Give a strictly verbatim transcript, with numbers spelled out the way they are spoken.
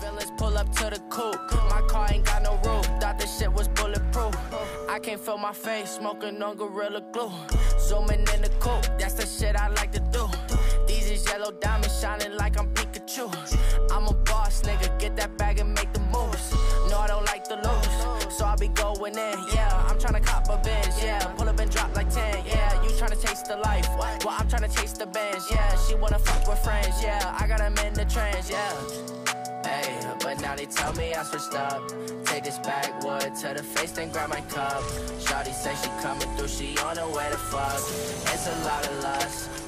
Villains pull up to the coupe. My car ain't got no roof. Thought this shit was bulletproof. I can't feel my face. Smoking on Gorilla Glue. Zooming in the coupe. That's the shit I like to do. These is yellow diamonds shining like I'm Pikachu. I'm a boss, nigga. Get that bag and make the moves. No, I don't like to lose. So I be going in. Yeah, I'm trying to cop a binge. Yeah, pull up and drop like ten. Yeah, you trying to chase the life. Well, I'm trying to chase the bench. Yeah, she wanna fuck with friends. Yeah, I got 'em in the trends. Yeah. Ay, but now they tell me I switched up. Take this backwood to the face, then grab my cup. Shawty say she coming through, she on her way to fuck. It's a lot of lust.